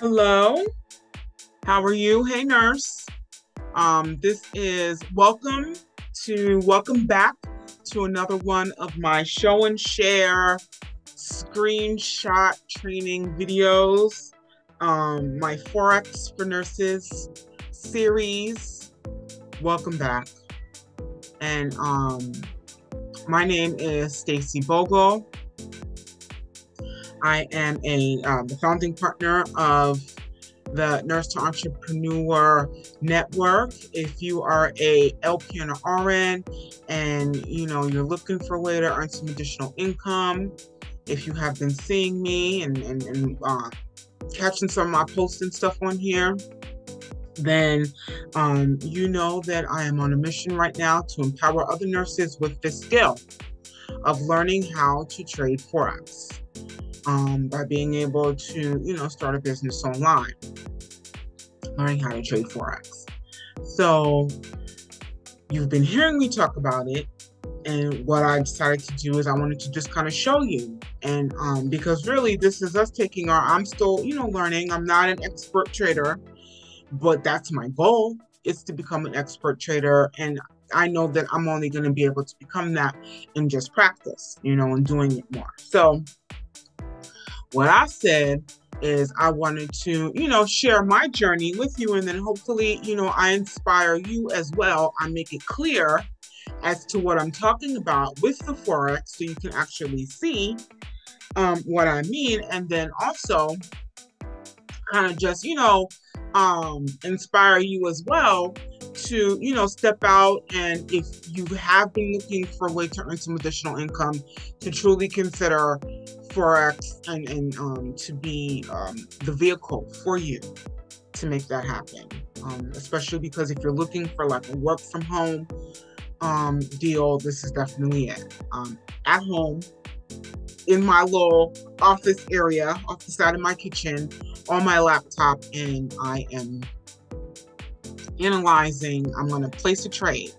Hello. How are you? Hey, nurse. This is welcome back to another one of my show and share screenshot training videos. My Forex for Nurses series. Welcome back. And my name is Stacey Bogle. I am the founding partner of the Nurse to Entrepreneur Network. If you are a LPN or RN and you know you're looking for a way to earn some additional income, if you have been seeing me and catching some of my posts and stuff on here, then you know that I am on a mission right now to empower other nurses with the skill of learning how to trade Forex. By being able to, you know, start a business online, learning how to trade Forex. So you've been hearing me talk about it. And what I decided to do is I wanted to just kind of show you. And because really this is us taking our, I'm still, you know, learning. I'm not an expert trader, but that's my goal, is to become an expert trader. And I know that I'm only going to be able to become that in just practice, you know, and doing it more. So what I said is I wanted to, you know, share my journey with you, and then hopefully, you know, I inspire you as well. I make it clear as to what I'm talking about with the Forex so you can actually see what I mean, and then also kind of just, you know, inspire you as well to, you know, step out. And if you have been looking for a way to earn some additional income, to truly consider Forex and to be the vehicle for you to make that happen. Especially because if you're looking for like a work from home deal, this is definitely it. At home, in my little office area, off the side of my kitchen, on my laptop, and I am analyzing, I'm gonna place a trade.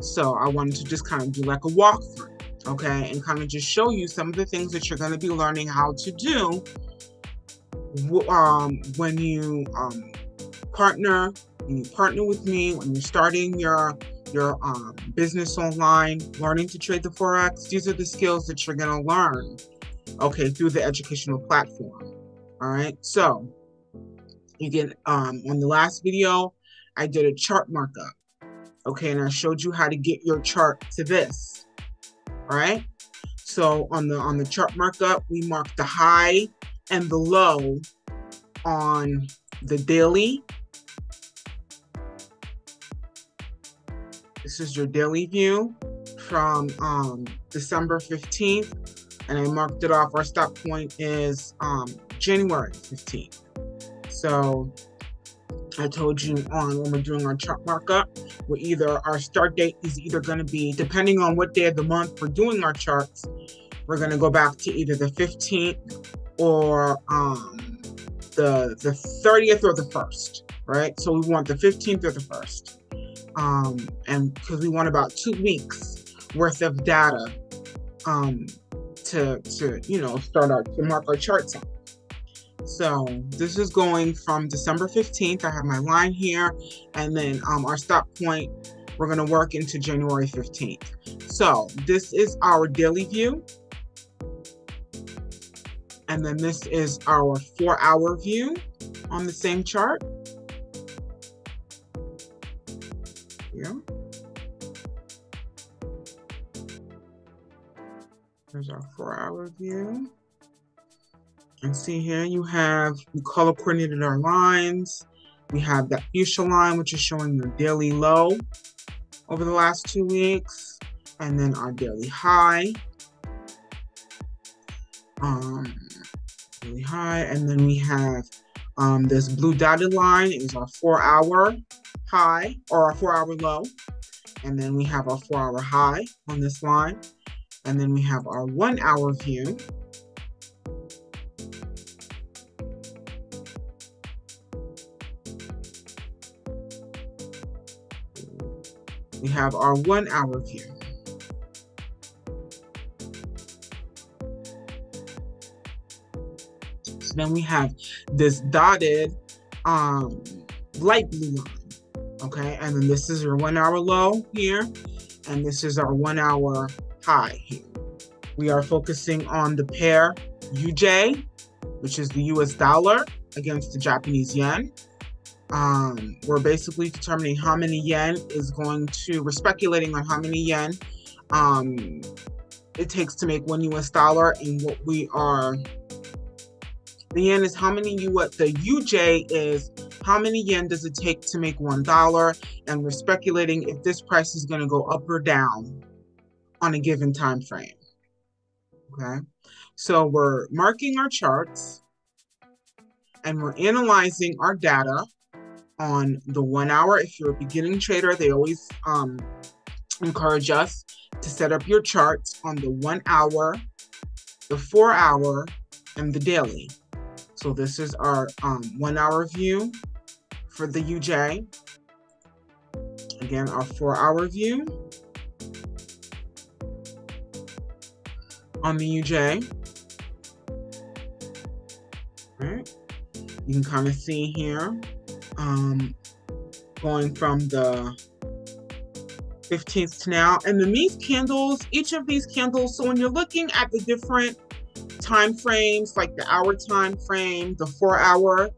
So I wanted to just kind of do like a walkthrough. Okay, and kind of just show you some of the things that you're going to be learning how to do when you partner with me, when you're starting your business online, learning to trade the Forex. These are the skills that you're going to learn, okay, through the educational platform. All right, so you get on the last video, I did a chart markup, okay, and I showed you how to get your chart to this. All right, so on the chart markup, we marked the high and the low on the daily. This is your daily view from December 15th, and I marked it off. Our stop point is January 15th. So I told you on when we're doing our chart markup, we're either, our start date is either going to be, depending on what day of the month we're doing our charts, we're going to go back to either the 15th or the 30th or the 1st, right? So we want the 15th or the 1st. And because we want about 2 weeks worth of data to you know, to mark our charts on. So this is going from December 15th. I have my line here, and then our stop point, we're going to work into January 15th. So this is our daily view. And then this is our 4-hour view on the same chart. Yeah. There's our 4-hour view. And see here, you have, we color coordinated our lines. We have that fuchsia line, which is showing your daily low over the last 2 weeks, and then our daily high. And then we have this blue dotted line is our 4-hour high or our 4-hour low. And then we have our 4-hour high on this line. And then we have our 1-hour view. We have our 1-hour view. So then we have this dotted light blue line, okay? And then this is your 1 hour low here, and this is our 1 hour high here. We are focusing on the pair UJ, which is the US dollar against the Japanese yen. We're basically determining how many yen is going to, we're speculating on how many yen it takes to make one US dollar, and what we are, the yen is how many, the UJ is how many yen does it take to make $1, and we're speculating if this price is going to go up or down on a given time frame. Okay, so we're marking our charts and we're analyzing our data on the 1 hour. If you're a beginning trader, they always encourage us to set up your charts on the 1 hour, the 4 hour, and the daily. So this is our 1 hour view for the UJ. Again, our 4 hour view on the UJ. All right. You can kind of see here, going from the 15th to now, and then these candles, each of these candles, so when you're looking at the different time frames, like the hour time frame, the 4 hour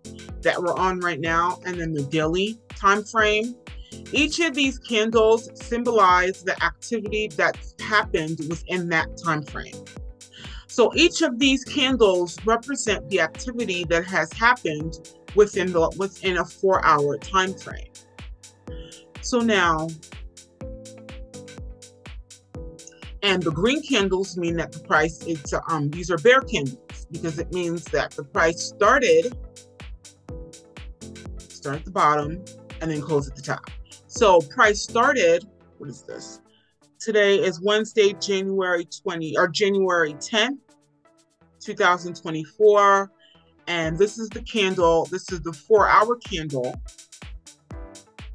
that we're on right now, and then the daily time frame, each of these candles symbolize the activity that's happened within that time frame. So each of these candles represent the activity that has happened within the a 4 hour time frame. So now, and the green candles mean that the price is, these are bear candles, because it means that the price start at the bottom and then close at the top. So price started, what is this? Today is Wednesday, January 10th, 2024. And this is the candle, this is the 4 hour candle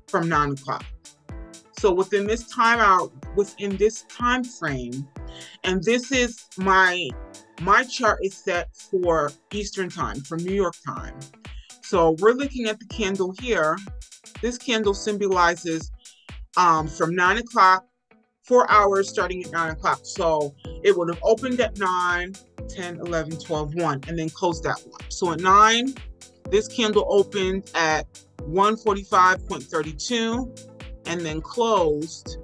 from 9 o'clock. So within this time out, within this time frame, and this is my chart is set for Eastern time, for New York time. So we're looking at the candle here. This candle symbolizes from 9 o'clock, 4 hours starting at 9 o'clock. So it would have opened at 9, 10, 11, 12, 1, and then closed at 1. So at 9, this candle opened at 145.32 and then closed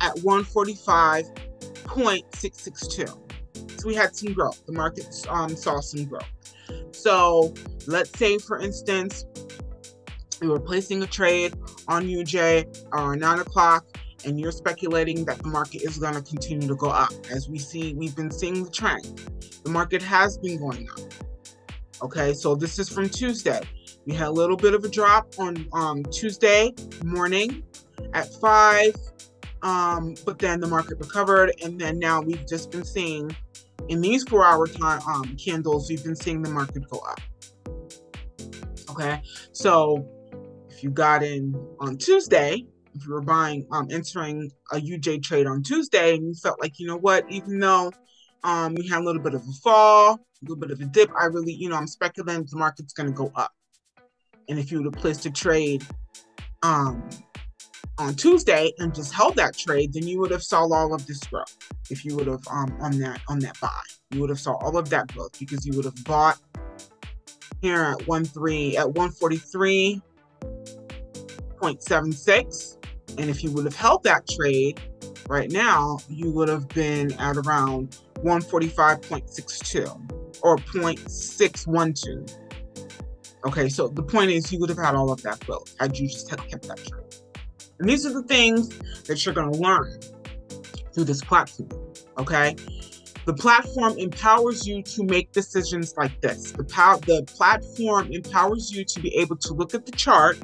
at 145.662. So we had some growth. The markets saw some growth. So let's say, for instance, we were placing a trade on UJ or 9 o'clock, and you're speculating that the market is going to continue to go up. As we see, we've been seeing the trend. The market has been going up. Okay, so this is from Tuesday. We had a little bit of a drop on Tuesday morning at 5, but then the market recovered, and then now we've just been seeing, in these 4 hour time candles, we've been seeing the market go up. Okay, so if you got in on Tuesday, if you were buying, entering a UJ trade on Tuesday, and you felt like, you know what, even though we had a little bit of a fall, a little bit of a dip, I really, you know, I'm speculating the market's going to go up. And if you would have placed a trade on Tuesday and just held that trade, then you would have saw all of this growth. If you would have on that buy, you would have saw all of that growth, because you would have bought here at 143.76. And if you would have held that trade right now, you would have been at around 145.62 or 0.612. Okay, so the point is, you would have had all of that growth had you just kept that trade. And these are the things that you're going to learn through this platform, okay? The platform empowers you to make decisions like this. The platform empowers you to be able to look at the chart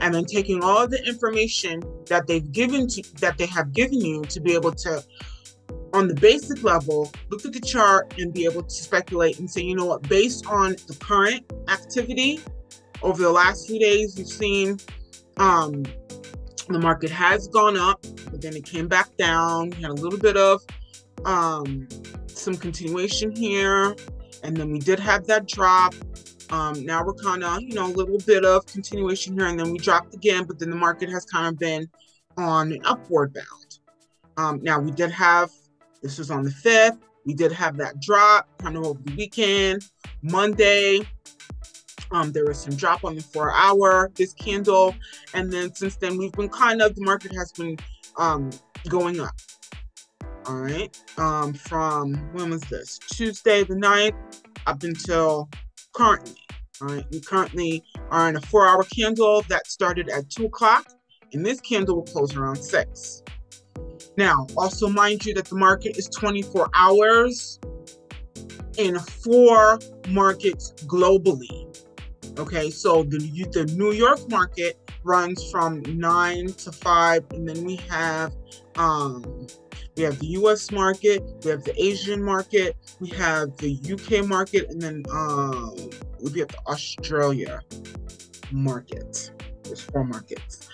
and then taking all of the information that they've given to, that they have given you, to be able to, on the basic level, look at the chart and be able to speculate and say, you know what, based on the current activity over the last few days, we've seen the market has gone up, but then it came back down. We had a little bit of some continuation here, and then we did have that drop. Now we're kind of, you know, a little bit of continuation here, and then we dropped again, but then the market has kind of been on an upward bound. Now we did have, this was on the 5th, we did have that drop kind of over the weekend. Monday, there was some drop on the 4-hour, this candle, and then since then we've been kind of, the market has been going up. All right, from, when was this, Tuesday the 9th up until currently. All right, we currently are in a 4-hour candle that started at 2 o'clock, and this candle will close around 6. Now, also mind you that the market is 24 hours in 4 markets globally. Okay, so the New York market runs from 9 to 5, and then we have the U.S. market, we have the Asian market, we have the U.K. market, and then we have the Australia market. There's 4 markets.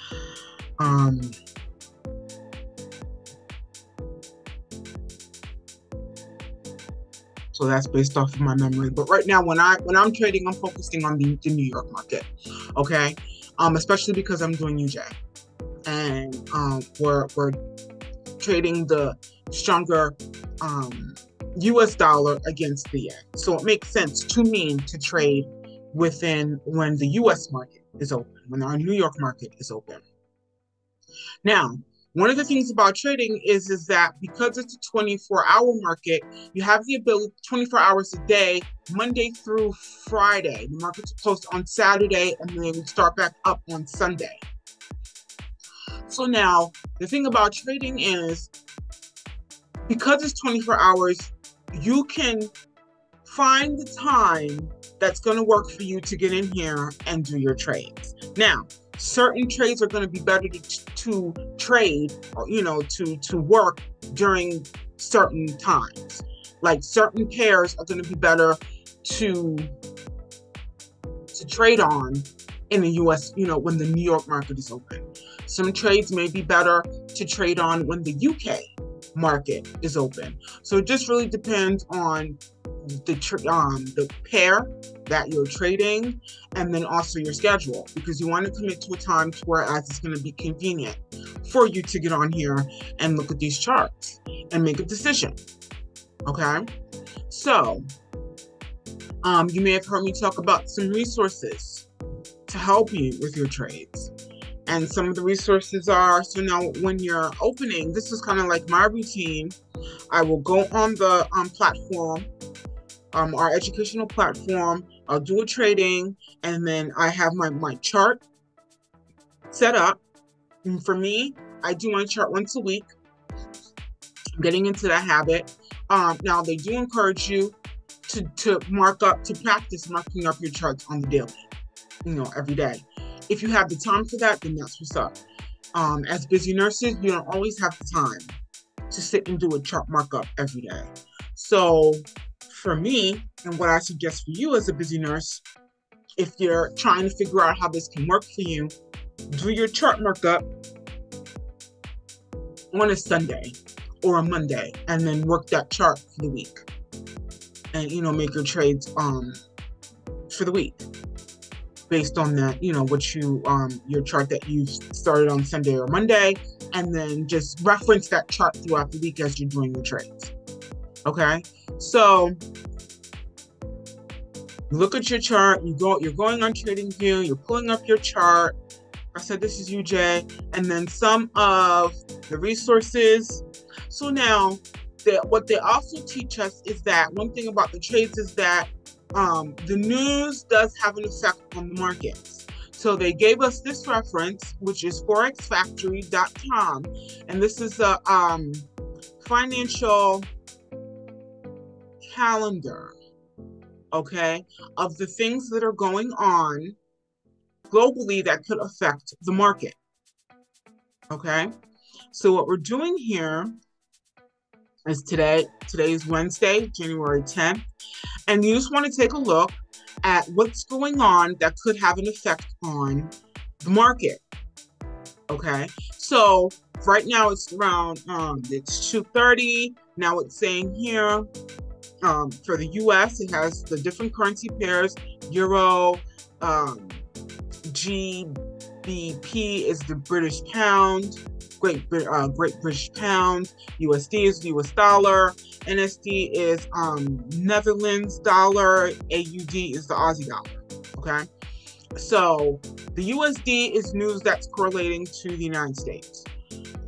So that's based off of my memory. But right now, when I'm trading, I'm focusing on the New York market, okay? Especially because I'm doing UJ, and we're trading the stronger U.S. dollar against the yen. So it makes sense to me to trade within when the U.S. market is open, when our New York market is open. Now, one of the things about trading is that because it's a 24-hour market, you have the ability 24 hours a day, Monday through Friday. The markets are closed on Saturday, and then we start back up on Sunday. So now, the thing about trading is, because it's 24 hours, you can find the time that's going to work for you to get in here and do your trades. Now, certain trades are going to be better to trade, or, you know, to work during certain times. Like certain pairs are going to be better to trade on in the U.S., you know, when the New York market is open. Some trades may be better to trade on when the UK market is open. So it just really depends on the pair that you're trading, and then also your schedule, because you want to commit to a time to where it's going to be convenient for you to get on here and look at these charts and make a decision. Okay, so you may have heard me talk about some resources to help you with your trades. And some of the resources are, so now when you're opening, this is kind of like my routine. I will go on the platform, our educational platform, I'll do a trading, and then I have my chart set up. And for me, I do my chart once a week. I'm getting into that habit. Now they do encourage you to mark up, to practice marking up your charts on the daily, you know, every day. If you have the time for that, then that's what's up. As busy nurses, you don't always have the time to sit and do a chart markup every day. So for me, and what I suggest for you as a busy nurse, if you're trying to figure out how this can work for you, do your chart markup on a Sunday or a Monday, and then work that chart for the week. And, you know, make your trades for the week, based on that, you know, what you, your chart that you started on Sunday or Monday, and then just reference that chart throughout the week as you're doing your trades. Okay, so look at your chart, you're going on Tradingview, you're pulling up your chart. I said, this is UJ, and then some of the resources. So now, what they also teach us is that, one thing about the trades is that the news does have an effect on the markets. So they gave us this reference, which is forexfactory.com, and this is a financial calendar, okay, of the things that are going on globally that could affect the market. Okay, so what we're doing here is today is Wednesday, January 10th. And you just want to take a look at what's going on that could have an effect on the market. Okay, so right now it's around, it's 2:30. Now it's saying here For the US, it has the different currency pairs. Euro, GBP is the British pound, Great British pound. USD is the US dollar. NSD is Netherlands dollar. AUD is the Aussie dollar. Okay, so the USD is news that's correlating to the United States.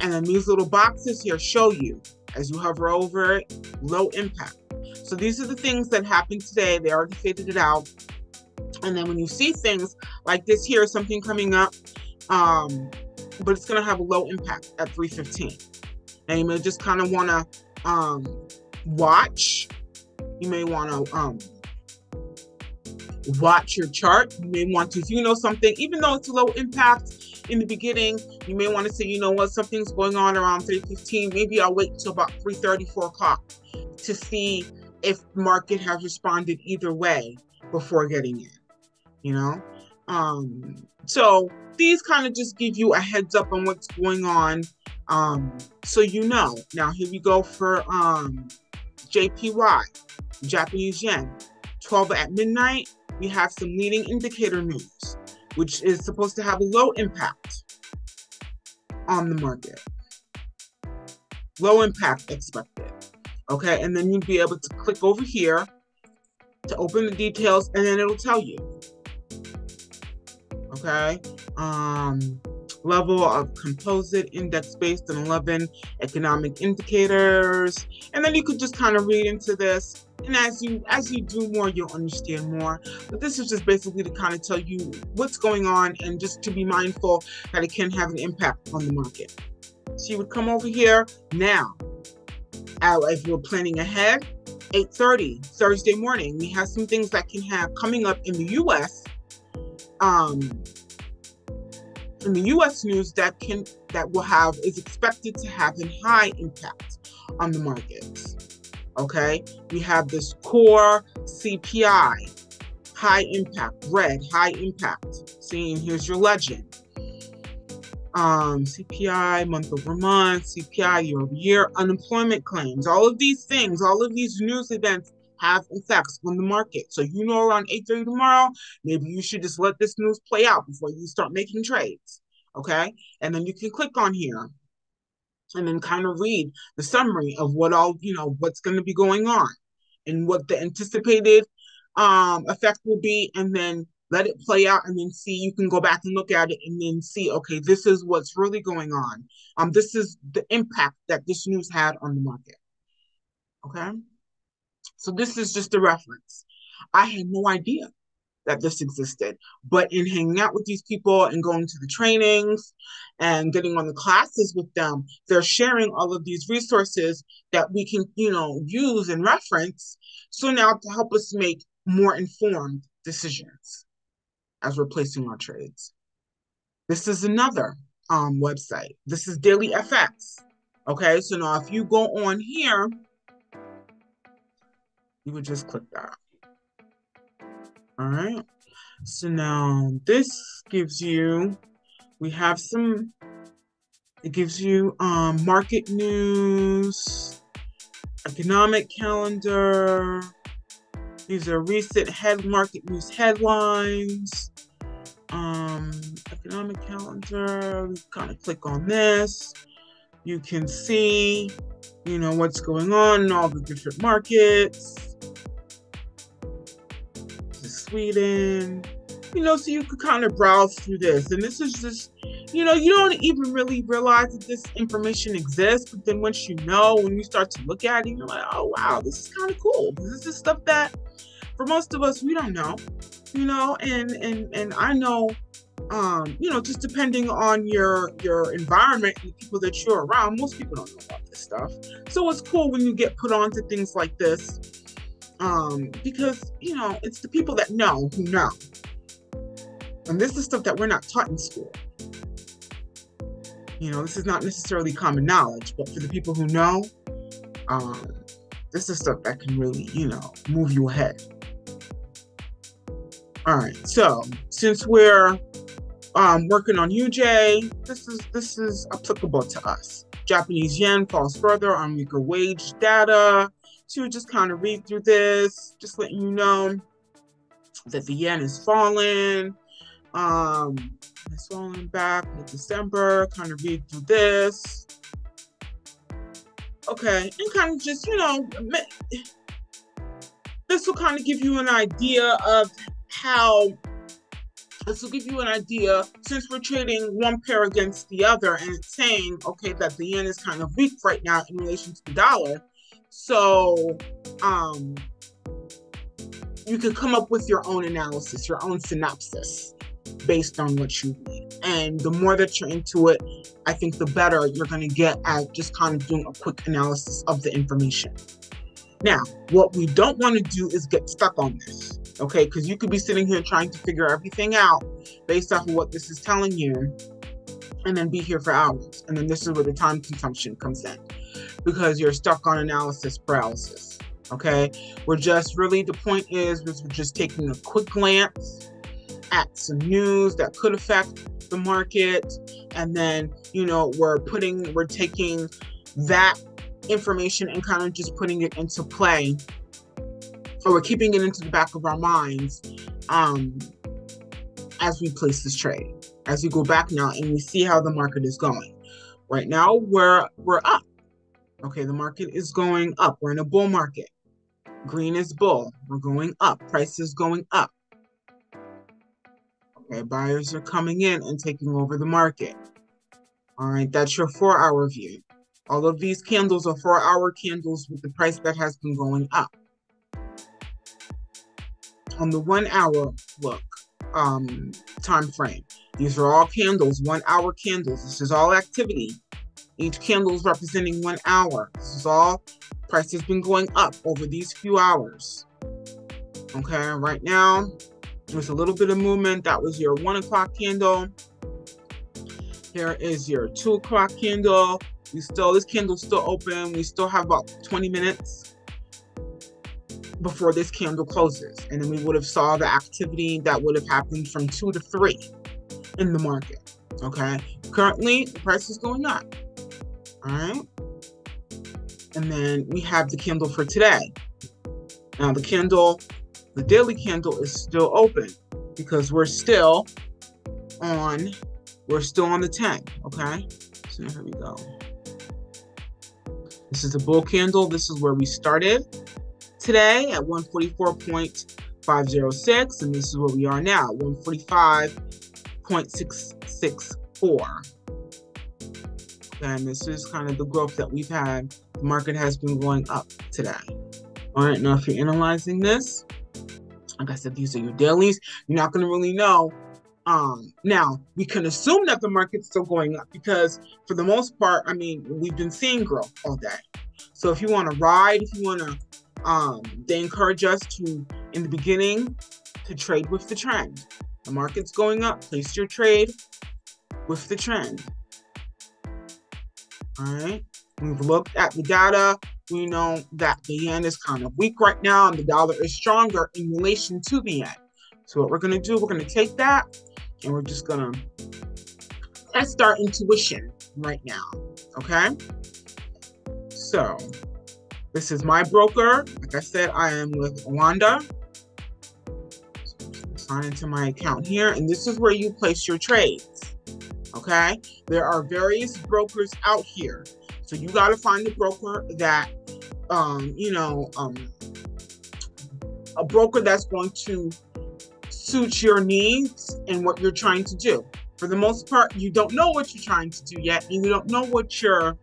And then these little boxes here show you, as you hover over it, low impact. So these are the things that happened today. They already faded it out. And then when you see things like this here, something coming up, but it's going to have a low impact at 3:15. And you may just kind of want to watch. You may want to watch your chart. You may want to, if you know something, even though it's a low impact in the beginning, you may want to say, you know what, something's going on around 3:15. Maybe I'll wait until about 3:30, 4 o'clock to see if the market has responded either way before getting in, you know? So these kind of just give you a heads up on what's going on. So you know. Now here we go for JPY, Japanese yen. 12 at midnight, we have some leading indicator news, which is supposed to have a low impact on the market. Low impact expected. Okay, and then you'd be able to click over here to open the details, and then it'll tell you. Okay, level of composite index based on 11 economic indicators, and then you could just kind of read into this, and as you do more, you'll understand more. But this is just basically to kind of tell you what's going on, and just to be mindful that it can have an impact on the market. So you would come over here now. If you're planning ahead, 8:30 Thursday morning, we have some things that can have coming up in the U.S. In the U.S. news that is expected to have a high impact on the markets. Okay, we have this core CPI, high impact, red, high impact. See, here's your legend. CPI month over month, CPI year over year, unemployment claims, all of these things, all of these news events have effects on the market. So you know around 8:30 tomorrow, maybe you should just let this news play out before you start making trades, okay? And then you can click on here and then kind of read the summary of what all, you know, what's going to be going on and what the anticipated effect will be, and then let it play out, and then see, you can go back and look at it and then see, okay, this is what's really going on. This is the impact that this news had on the market. Okay. So this is just a reference. I had no idea that this existed, but in hanging out with these people and going to the trainings and getting on the classes with them, they're sharing all of these resources that we can, you know, use and reference. So now to help us make more informed decisions as we're placing our trades. This is another website. This is DailyFX. Okay, so now if you go on here, you would just click that. All right, so now this gives you, we have some, it gives you market news, economic calendar. These are recent market news headlines, economic calendar. We kind of click on this. You can see, you know, what's going on in all the different markets. This is Sweden, you know, so you could kind of browse through this. And this is just, you know, you don't even really realize that this information exists. But then once you know, when you start to look at it, you're like, oh, wow, this is kind of cool. This is stuff that for most of us, we don't know, you know, and I know, you know, just depending on your environment and the people that you're around, most people don't know about this stuff. So it's cool when you get put onto things like this, because, you know, it's the people that know who know. And this is stuff that we're not taught in school. You know, this is not necessarily common knowledge, but for the people who know, this is stuff that can really, you know, move you ahead. All right, so since we're working on UJ. This is applicable to us. Japanese yen falls further on weaker wage data. So just kind of read through this, just letting you know that the yen is falling. It's falling back in December. Kind of read through this. Okay, and kind of just, you know, this will kind of give you an idea of how, this will give you an idea, since we're trading one pair against the other, and it's saying, okay, that the yen is kind of weak right now in relation to the dollar. So, you can come up with your own analysis, your own synopsis based on what you read. And the more that you're into it, I think the better you're going to get at just kind of doing a quick analysis of the information. Now, what we don't want to do is get stuck on this, okay? Because you could be sitting here trying to figure everything out based off of what this is telling you, and then be here for hours. And then this is where the time consumption comes in, because you're stuck on analysis paralysis, okay? We're just really, the point is, we're just taking a quick glance at some news that could affect the market. And then, you know, we're taking that information and kind of just putting it into play, or we're keeping it into the back of our minds as we place this trade, as we go back now and we see how the market is going. Right now, we're up. Okay, the market is going up. We're in a bull market. Green is bull. We're going up. Price is going up. Okay, buyers are coming in and taking over the market. All right, that's your 4-hour view. All of these candles are 4-hour candles with the price that has been going up. On the 1-hour look, time frame, these are all candles, 1-hour candles. This is all activity. Each candle is representing 1 hour. This is all, price has been going up over these few hours. Okay, right now, there's a little bit of movement. That was your 1 o'clock candle. Here is your 2 o'clock candle. This candle's still open. We still have about 20 minutes before this candle closes. And then we would have saw the activity that would have happened from 2 to 3 in the market, okay? Currently, the price is going up, all right? And then we have the candle for today. Now the candle, the daily candle is still open because we're still on the 10, okay? So here we go. This is the bull candle. This is where we started today at 144.506. And this is where we are now, 145.664. And this is kind of the growth that we've had. The market has been going up today. All right, now if you're analyzing this, like I said, these are your dailies. You're not gonna really know. Now, we can assume that the market's still going up because for the most part, I mean, we've been seeing growth all day. So if you want to ride, if you want to, they encourage us to, in the beginning, to trade with the trend. The market's going up, place your trade with the trend. All right. We've looked at the data. We know that the yen is kind of weak right now and the dollar is stronger in relation to the yen. So what we're going to do, we're going to take that and we're just going to test our intuition right now, okay? So this is my broker. Like I said, I am with Oanda. Sign into my account here, and this is where you place your trades, okay? There are various brokers out here. So you got to find a broker that, a broker that's going to suit your needs and what you're trying to do. For the most part, you don't know what you're trying to do yet, and you don't know what your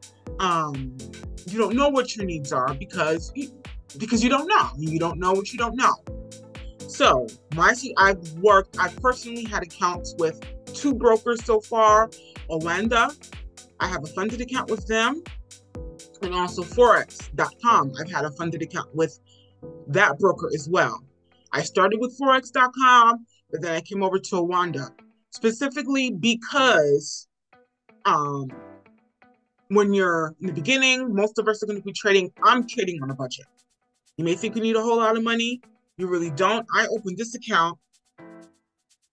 needs are because you don't know. You don't know what you don't know. So, I personally had accounts with 2 brokers so far. Oanda, I have a funded account with them, and also forex.com. I've had a funded account with that broker as well. I started with forex.com, but then I came over to Oanda, specifically because when you're in the beginning, most of us are going to be trading. I'm trading on a budget. You may think you need a whole lot of money. You really don't. I opened this account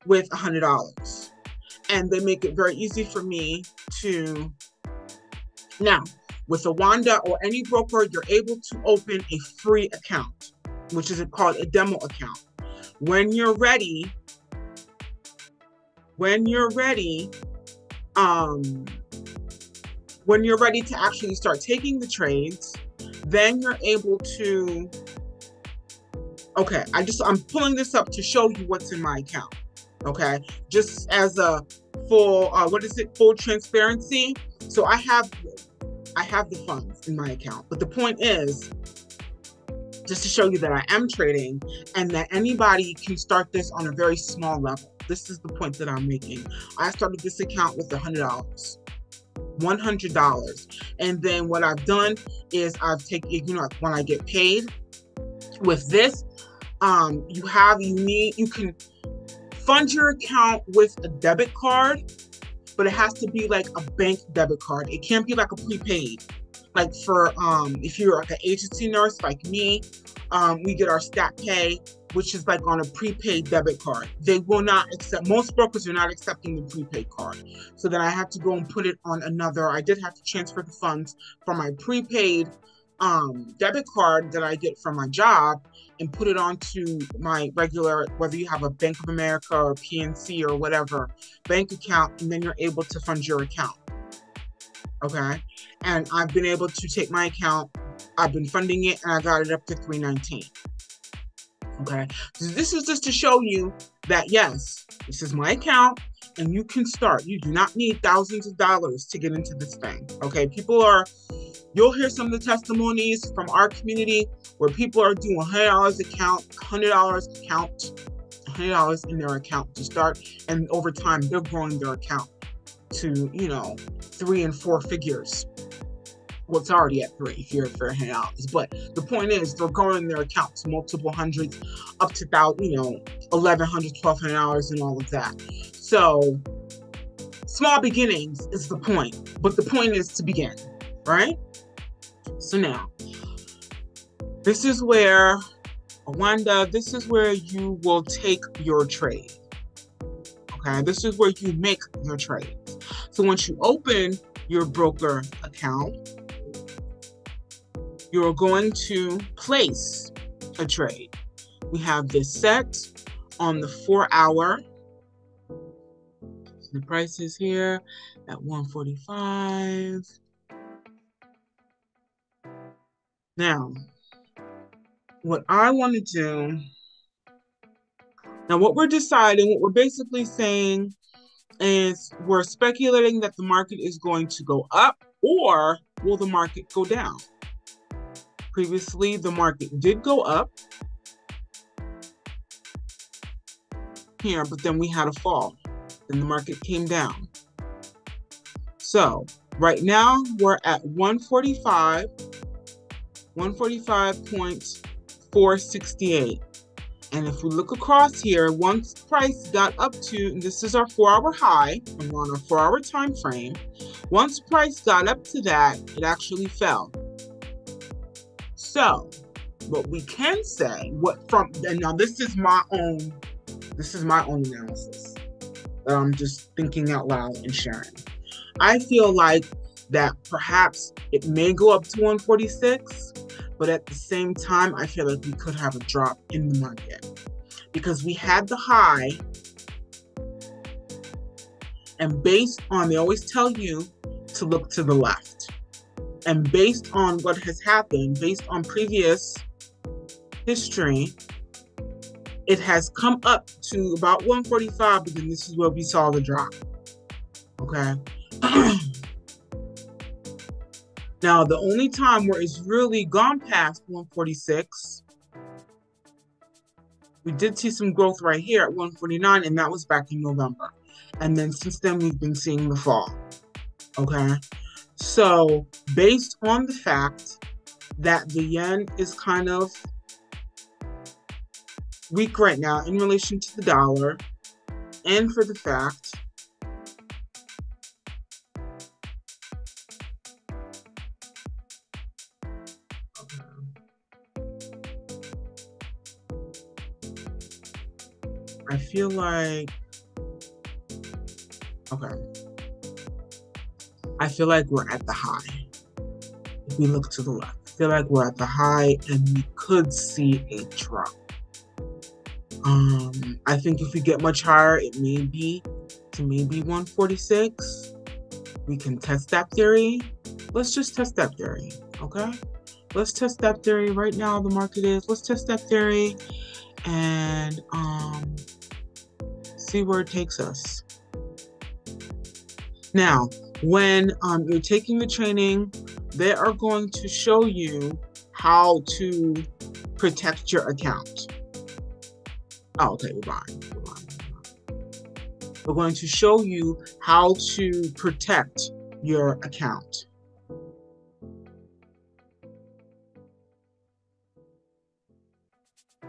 with $100. and they make it very easy for me to. Now, with Oanda or any broker, you're able to open a free account, which is called a demo account. When you're ready to actually start taking the trades, then you're able to, okay, I'm pulling this up to show you what's in my account. Okay. Just as a full, full transparency. So I have the funds in my account, but the point is just to show you that I am trading and that anybody can start this on a very small level. This is the point that I'm making. I started this account with $100. And then what I've done is I've taken, when I get paid with this, you can fund your account with a debit card, but it has to be like a bank debit card. It can't be like a prepaid. Like for, if you're like an agency nurse like me, we get our stat pay, which is like on a prepaid debit card. They will not accept, most brokers are not accepting the prepaid card. So then I have to go and put it on another, I did have to transfer the funds from my prepaid debit card that I get from my job and put it onto my regular, whether you have a Bank of America or PNC or whatever bank account, and then you're able to fund your account. Okay. And I've been able to take my account. I've been funding it and I got it up to 319. Okay. So this is just to show you that, yes, this is my account and you can start. You do not need thousands of dollars to get into this thing. Okay. You'll hear some of the testimonies from our community where people are doing $100 in their account to start. And over time, they're growing their account to, 3 and 4 figures. Well, it's already at 3 if you're at $100. But the point is they're growing their accounts multiple hundreds up to about, $1,100, $1,200 and all of that. So small beginnings is the point, but the point is to begin, right? So now this is where Oanda, this is where you will take your trade. Okay. This is where you make your trade. So once you open your broker account, you're going to place a trade. We have this set on the 4 hour. The price is here at 145. Now, what I want to do, now what we're deciding, what we're basically saying is we're speculating that the market is going to go up or will the market go down? Previously, the market did go up here, but then we had a fall and the market came down. So right now we're at 145.468. And if we look across here, once price got up to, and this is our 4 hour high, and we're on a 4 hour time frame. Once price got up to that, it actually fell. So what we can say, and now this is my own analysis that I'm just thinking out loud and sharing. I feel like that perhaps it may go up to 146. But at the same time, I feel like we could have a drop in the market because we had the high. And based on, they always tell you to look to the left. And based on what has happened, based on previous history, it has come up to about 145, but then this is where we saw the drop. Okay. Now, the only time where it's really gone past 146, we did see some growth right here at 149, and that was back in November. And then since then, we've been seeing the fall. Okay. So based on the fact that the yen is kind of weak right now in relation to the dollar, and for the fact I feel like Okay. I feel like we're at the high. If we look to the left, I feel like we're at the high and we could see a drop. I think if we get much higher, it may be to maybe 146. We can test that theory. Let's just test that theory, okay? Let's test that theory right now, the market is. Let's test that theory and see where it takes us. Now, when you're taking the training, they are going to show you how to protect your account. Oh, okay, we're going to show you how to protect your account.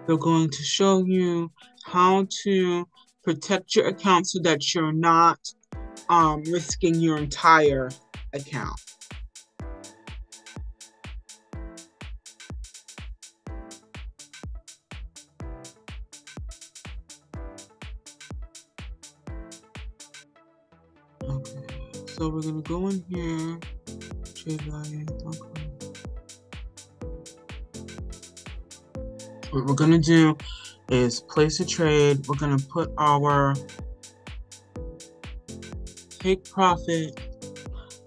They're going to show you how to protect your account so that you're not risking your entire account. Okay, so we're gonna go in here, trade value. What we're gonna do is place a trade. We're gonna put our take profit.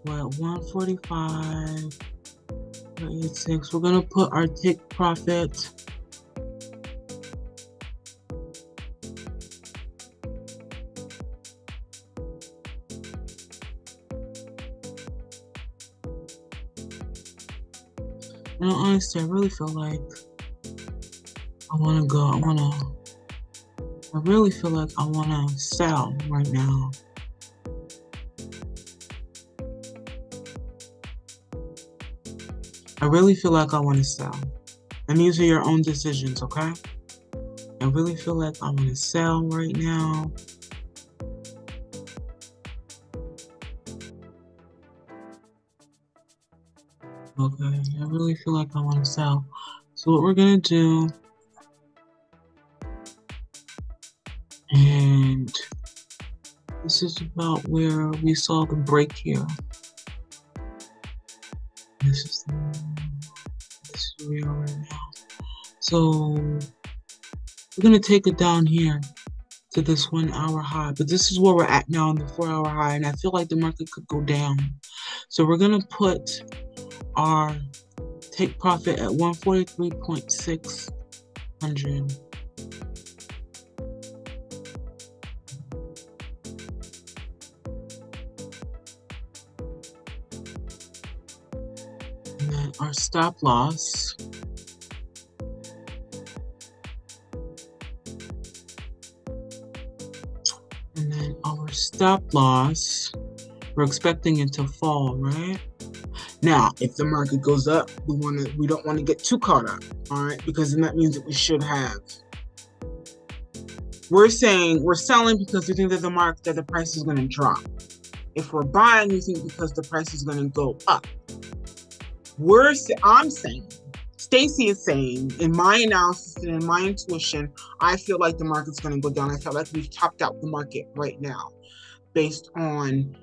We're at 145.86. We're gonna put our take profit. No, honestly, I really feel like I want to go. I really feel like I want to sell right now. I really feel like I want to sell. And these are your own decisions, okay? I really feel like I want to sell right now. Okay, I really feel like I want to sell. So what we're going to do, and this is about where we saw the break here. This is where we are right now. So we're going to take it down here to this 1 hour high, but this is where we're at now on the 4 hour high, and I feel like the market could go down. So we're going to put our take profit at 143.600. And then our stop loss. And then our stop loss. We're expecting it to fall, right? Now, if the market goes up, we don't want to get too caught up, all right? Because then that means that we should have. We're saying we're selling because we think that the price is going to drop. If we're buying, we think because the price is going to go up. I'm saying, Stacey is saying, in my analysis and in my intuition, I feel like the market's going to go down. I feel like we've topped out the market right now, based on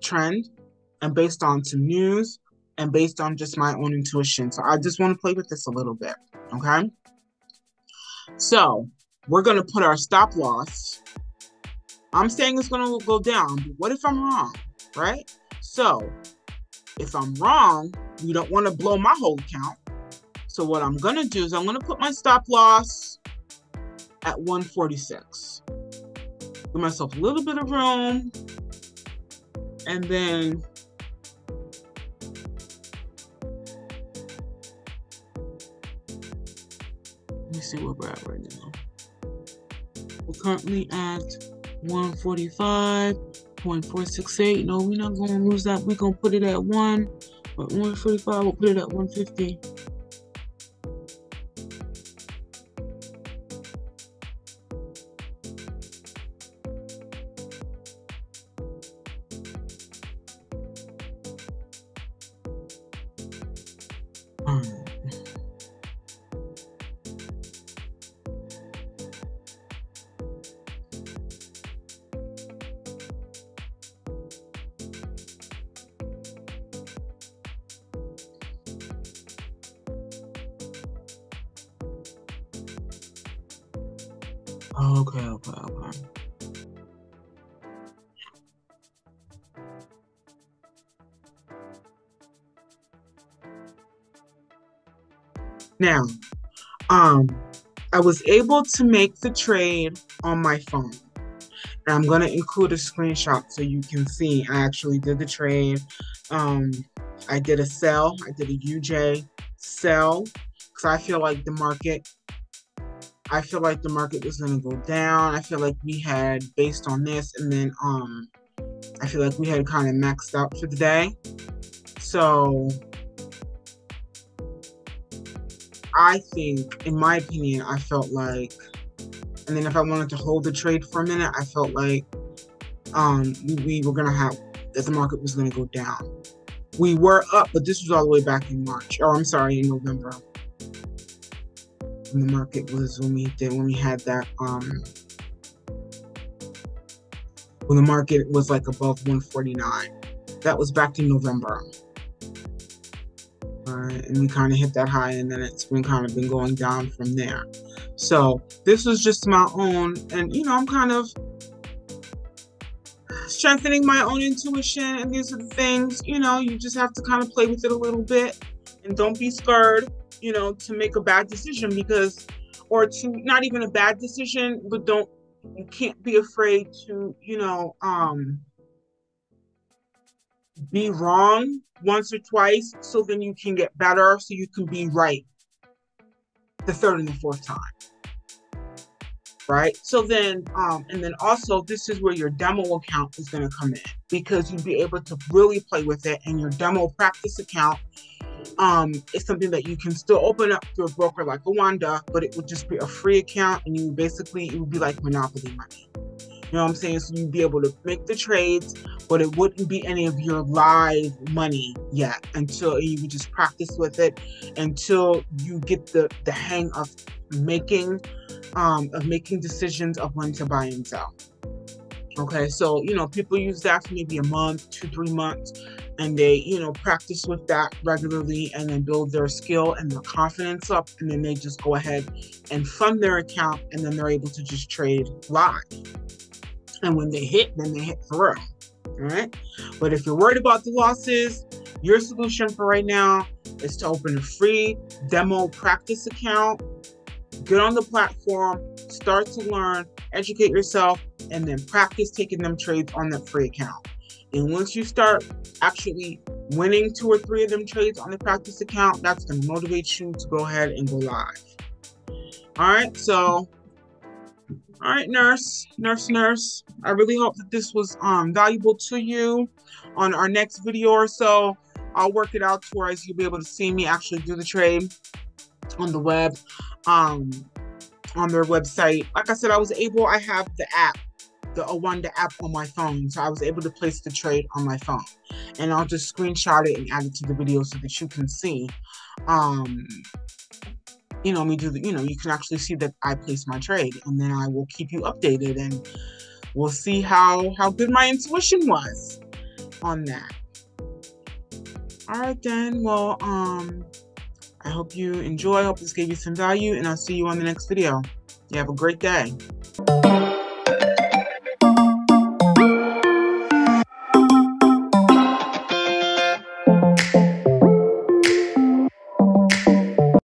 trend. And based on some news, and based on just my own intuition. So I just want to play with this a little bit, okay? So we're going to put our stop loss. I'm saying it's going to go down, but what if I'm wrong, right? So if I'm wrong, we don't want to blow my whole account. So what I'm going to do is I'm going to put my stop loss at 146. Give myself a little bit of room, and then see where we're at right now. We're currently at 145.468. No, we're not gonna lose that. We're gonna put it at 145. We'll put it at 150. Okay. Now, I was able to make the trade on my phone. And I'm going to include a screenshot so you can see I actually did the trade. I did a sell. I did a UJ sell because I feel like the market was going to go down. I feel like we had, based on this, and then I feel like we had kind of maxed out for the day. So I think, in my opinion, I felt like, and then if I wanted to hold the trade for a minute, I felt like we were going to have, that the market was going to go down. We were up, but this was all the way back in March. Oh, I'm sorry, in November. And the market was when the market was like above 149. That was back in November. And we kind of hit that high, and then it's been kind of been going down from there. So this was just my own, and you know, I'm kind of strengthening my own intuition, and these are the things, you know, you just have to kind of play with it a little bit and don't be scared, you know, to make a bad decision, because, or to not even a bad decision, but don't, you can't be afraid to, you know, be wrong once or twice, so then you can get better, so you can be right the third and the fourth time, right? So then, and then also, this is where your demo account is going to come in, because you'll be able to really play with it. And your demo practice account is something that you can still open up through a broker like Oanda, but it would just be a free account, and you basically, it would be like Monopoly money. You know what I'm saying? So you'd be able to make the trades, but it wouldn't be any of your live money yet, until you would just practice with it until you get the hang of making decisions of when to buy and sell. Okay, so, you know, people use that for maybe a month, 2-3 months, and they, you know, practice with that regularly, and then build their skill and their confidence up, and then they just go ahead and fund their account, and then they're able to just trade live. And when they hit, then they hit for real. All right. But if you're worried about the losses, your solution for right now is to open a free demo practice account, get on the platform, start to learn, educate yourself, and then practice taking them trades on that free account. And once you start actually winning 2 or 3 of them trades on the practice account, that's going to motivate you to go ahead and go live. All right. So, all right, nurse, I really hope that this was valuable to you. On our next video or so, I'll work it out to where you'll be able to see me actually do the trade on the web, on their website. Like I said, I have the app, the Oanda app on my phone, so I was able to place the trade on my phone. And I'll just screenshot it and add it to the video so that you can see. You know, you can actually see that I placed my trade, and then I will keep you updated, and we'll see how good my intuition was on that. All right, then. Well, I hope you enjoy. I hope this gave you some value, and I'll see you on the next video. You have a great day.